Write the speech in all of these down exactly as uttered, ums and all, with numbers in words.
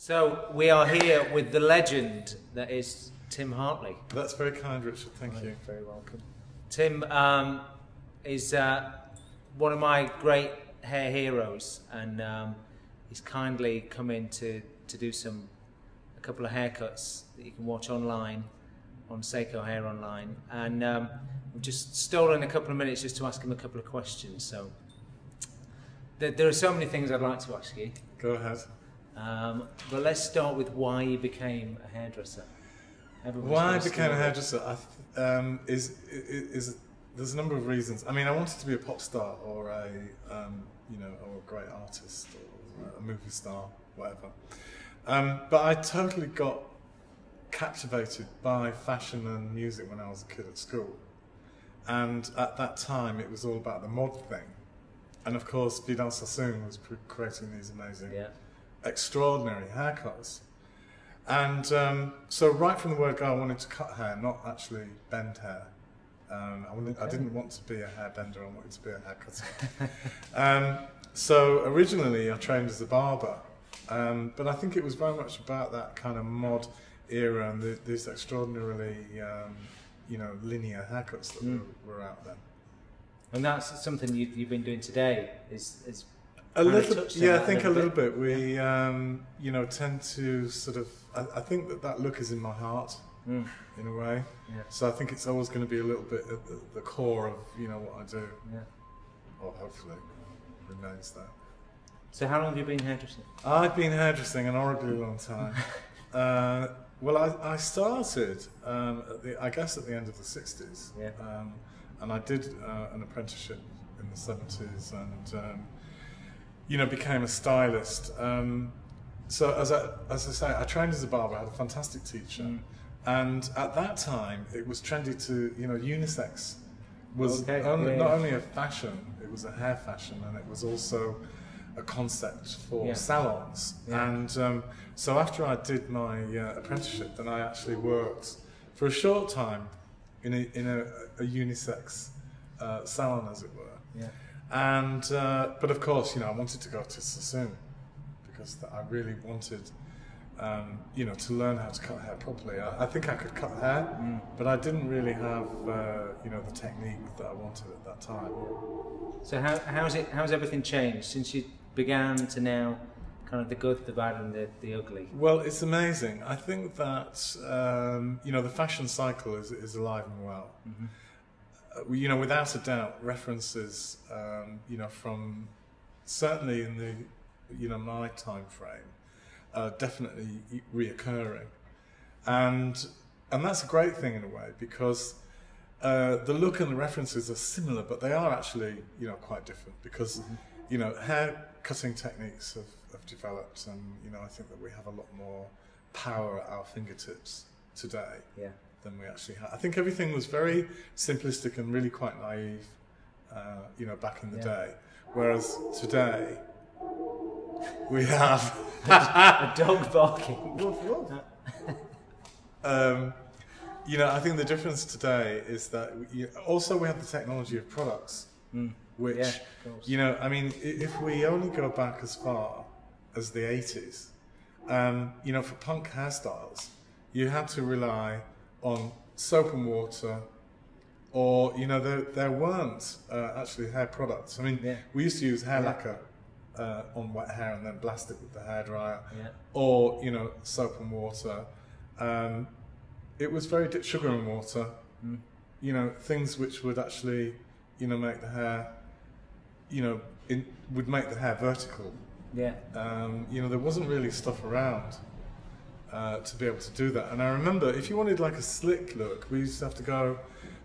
So we are here with the legend that is Tim Hartley. That's very kind, Richard. Thank oh, you. You're very welcome. Tim um, is uh, one of my great hair heroes, and um, he's kindly come in to to do some a couple of haircuts that you can watch online on Saco Hair Online, and um, I've just stolen a couple of minutes just to ask him a couple of questions. So there, there are so many things I'd like to ask you. Go ahead. Um, but let's start with why you became a hairdresser. Everybody's why I became a hairdresser I th um, is, is is there's a number of reasons. I mean, I wanted to be a pop star or a um, you know or a great artist or a movie star, whatever. Um, but I totally got captivated by fashion and music when I was a kid at school, and at that time it was all about the mod thing, and of course Vidal Sassoon was creating these amazing, yeah. extraordinary haircuts, and um, so right from the word go I wanted to cut hair, not actually bend hair. Um, I, wanted, okay. I didn't want to be a hairbender, I wanted to be a haircutter. um, so originally I trained as a barber, um, but I think it was very much about that kind of mod era and the, these extraordinarily, um, you know, linear haircuts that mm. were, were out then. And that's something you, you've been doing today. Is, is a little, yeah, I think a little bit. bit. We, um, you know, tend to sort of. I, I think that that look is in my heart, mm. in a way. Yeah. So I think it's always going to be a little bit at the, the core of you know what I do. Yeah. Or hopefully remains that. So how long have you been hairdressing? I've been hairdressing an horribly long time. uh, Well, I, I started, um, at the, I guess, at the end of the sixties, yeah. um, and I did uh, an apprenticeship in the seventies, and um, you know, became a stylist. Um, so, as I, as I say, I trained as a barber. I had a fantastic teacher, mm. and at that time, it was trendy to, you know, unisex was okay. only, yeah. not only a fashion; it was a hair fashion, and it was also a concept for yeah. salons, yeah. and um, so after I did my uh, apprenticeship, then I actually worked for a short time in a, in a, a unisex uh, salon, as it were. Yeah. And uh, but of course, you know, I wanted to go to Sassoon because I really wanted, um, you know, to learn how to cut hair properly. I, I think I could cut hair, mm. but I didn't really have, uh, you know, the technique that I wanted at that time. So how how's it? How's everything changed since you began to now, kind of the good, the bad, and the, the ugly? Well, it's amazing. I think that, um, you know, the fashion cycle is, is alive and well. Mm-hmm. uh, you know, without a doubt, references, um, you know, from certainly in the, you know, my time frame, uh, definitely reoccurring. And, and that's a great thing in a way, because uh, the look and the references are similar, but they are actually, you know, quite different because, mm-hmm. you know, hair cutting techniques have, have developed, and you know I think that we have a lot more power at our fingertips today yeah. than we actually had. I think everything was very simplistic and really quite naive, uh, you know, back in the yeah. day. Whereas today we have a dog barking. um, you know, I think the difference today is that we, also we have the technology of products. Mm. Which, yeah, you know, I mean, if we only go back as far as the eighties, um, you know, for punk hairstyles, you had to rely on soap and water, or, you know, there, there weren't uh, actually hair products. I mean, yeah. we used to use hair yeah. lacquer uh, on wet hair and then blast it with the hairdryer, yeah. or, you know, soap and water. Um, it was very di sugar and water, mm. you know, things which would actually, you know, make the hair. You know, it would make the hair vertical. Yeah. Um, you know, there wasn't really stuff around uh, to be able to do that. And I remember, if you wanted like a slick look, we used to have to go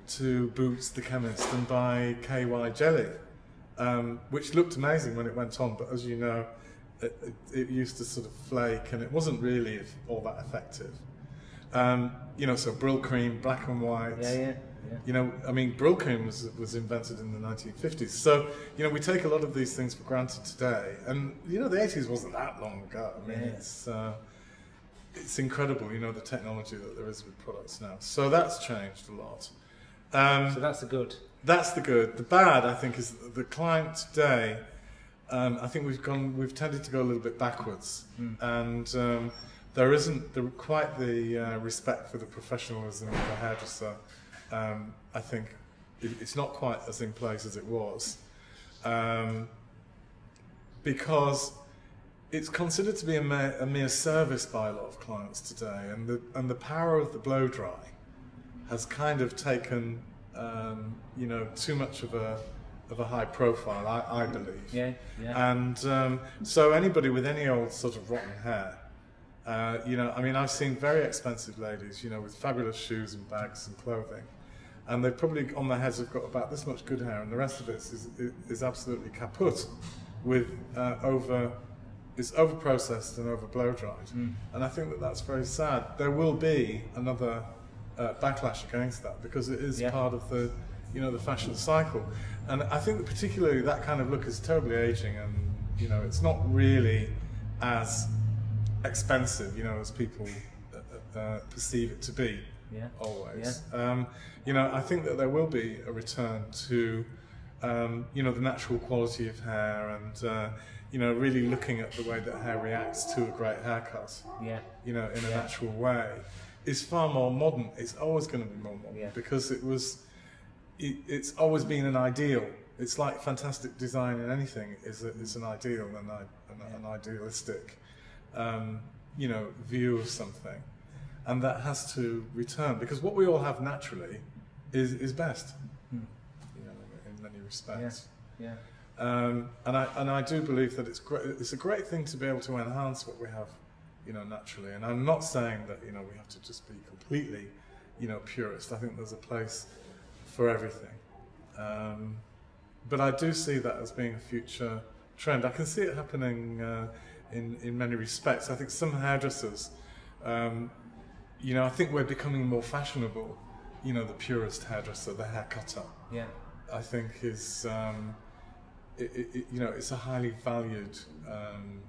to Boots the Chemist and buy K Y Jelly, um, which looked amazing when it went on, but as you know, it, it, it used to sort of flake, and it wasn't really all that effective. Um, you know, so Brill Cream, Black and White. Yeah, yeah. Yeah. You know, I mean, Brill Cream was, was invented in the nineteen fifties. So, you know, we take a lot of these things for granted today. And, you know, the eighties wasn't that long ago. I mean, yeah. it's, uh, it's incredible, you know, the technology that there is with products now. So that's changed a lot. Um, so that's the good. That's the good. The bad, I think, is that the client today um, I think we've gone, we've tended to go a little bit backwards, mm. and um, there isn't the, quite the uh, respect for the professionalism of a hairdresser. Um, I think it, it's not quite as in place as it was, um, because it's considered to be a mere, a mere service by a lot of clients today, and the and the power of the blow dry has kind of taken um, you know too much of a of a high profile, I, I believe. Yeah, yeah. And um, so anybody with any old sort of rotten hair, uh, you know, I mean, I've seen very expensive ladies, you know, with fabulous shoes and bags and clothing, and they've probably on their heads have got about this much good hair, and the rest of it is is, is absolutely kaput, with uh, over. It's over-processed and over-blow-dried. Mm. And I think that that's very sad. There will be another uh, backlash against that, because it is yeah. part of the, you know, the fashion cycle. And I think that particularly that kind of look is terribly aging, and, you know, it's not really as expensive, you know, as people uh, uh, perceive it to be, yeah. always. Yeah. Um, you know, I think that there will be a return to, um, you know, the natural quality of hair and, uh, you know, really looking at the way that hair reacts to a great haircut, yeah. you know, in a yeah. natural way, is far more modern. It's always going to be more modern yeah. because it was, it, it's always been an ideal. It's like fantastic design in anything is, a, is an ideal, and an, yeah. an idealistic, um, you know, view of something. And that has to return, because what we all have naturally is, is best, hmm. you know, in, in many respects. Yeah. Yeah. Um, and I and I do believe that it's great, it's a great thing to be able to enhance what we have, you know, naturally. And I'm not saying that, you know, we have to just be completely, you know, purist. I think there's a place for everything, um, but I do see that as being a future trend. I can see it happening uh, in in many respects. I think some hairdressers, um, you know, I think we're becoming more fashionable. You know, the purist hairdresser, the hair cutter, yeah, I think is. Um, It, it, you know, it's a highly valued um,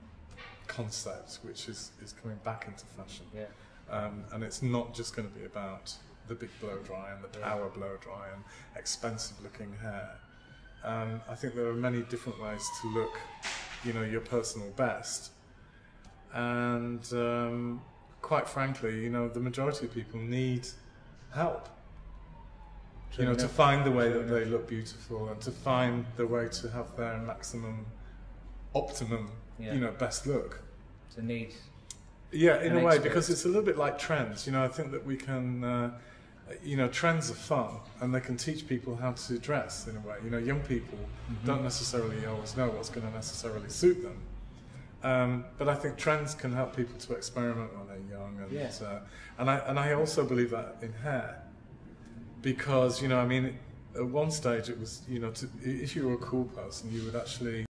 concept, which is, is coming back into fashion. Yeah. Um, and it's not just going to be about the big blow dry and the power yeah. blow dry and expensive looking hair. Um, I think there are many different ways to look, you know, your personal best. And um, quite frankly, you know, the majority of people need help. You know, to find the way that they look beautiful and to find the way to have their maximum, optimum, yeah. you know, best look. It's a need. Yeah, in a way, because it's a little bit like trends. You know, I think that we can, uh, you know, trends are fun and they can teach people how to dress in a way. You know, young people mm-hmm. don't necessarily always know what's going to necessarily suit them. Um, but I think trends can help people to experiment when they're young. And, yeah. uh, and, I, and I also believe that in hair. Because, you know, I mean, at one stage it was, you know, to, if you were a cool person, you would actually